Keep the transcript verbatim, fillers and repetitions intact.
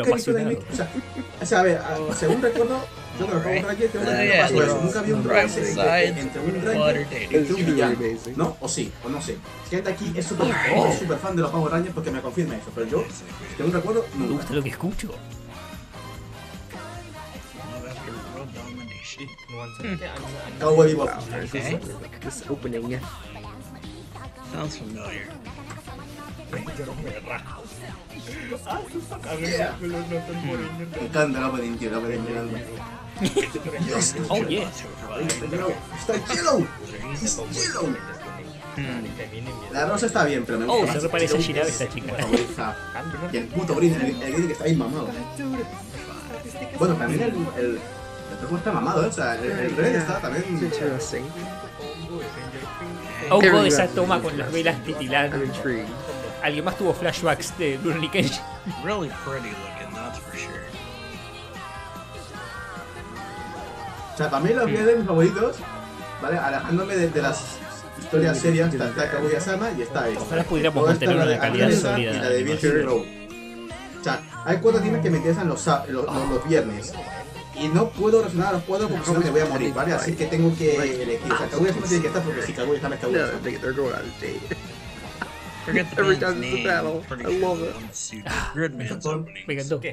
O sea, o sea, a ver, a, según recuerdo, yo trabajaba un racket, tengo una idea, pero nunca vi un racket entre un racket y entre un villano, ¿no? O sí, o no sé. Si gente aquí es súper oh. super fan de los Power Rangers porque me confirma eso, pero yo, según recuerdo, no. Me gusta lo que escucho. Cowboy Bebop. This opening sounds familiar. Yeah. Me encanta la opening, tío, la opening. Yes. Oh yeah. Está yellow. Está yellow. La rosa está bien, pero me gusta. Oh, se reparece Shirabe esta chica. Y el puto Green, el, el Green que está bien mamado. Bueno, también el, el, el juego está mamado, ¿eh? O sea, el, el Red está también. A un juego de esa toma con las velas titilando. Alguien más tuvo flashbacks de Lurry Ketch. Really pretty looking, that's for sure. O sea, también los videos de mis favoritos, ¿vale? Alejándome de, de las historias serias, está, está Cabuyasama y está esta. Ojalá pudiéramos mantener una calidad sólida. Y la de Viktorio. O sea, hay cuatro temas que me interesan los, los, los, los viernes. Y no puedo relacionar a los cuadros porque no me voy a morir, ¿vale? Así que tengo que elegir. O sea, Cabuyasama tiene que estar porque si Cabuyasama está Cabuyasama. Forget the every time it's a battle. I love it. Me encantó.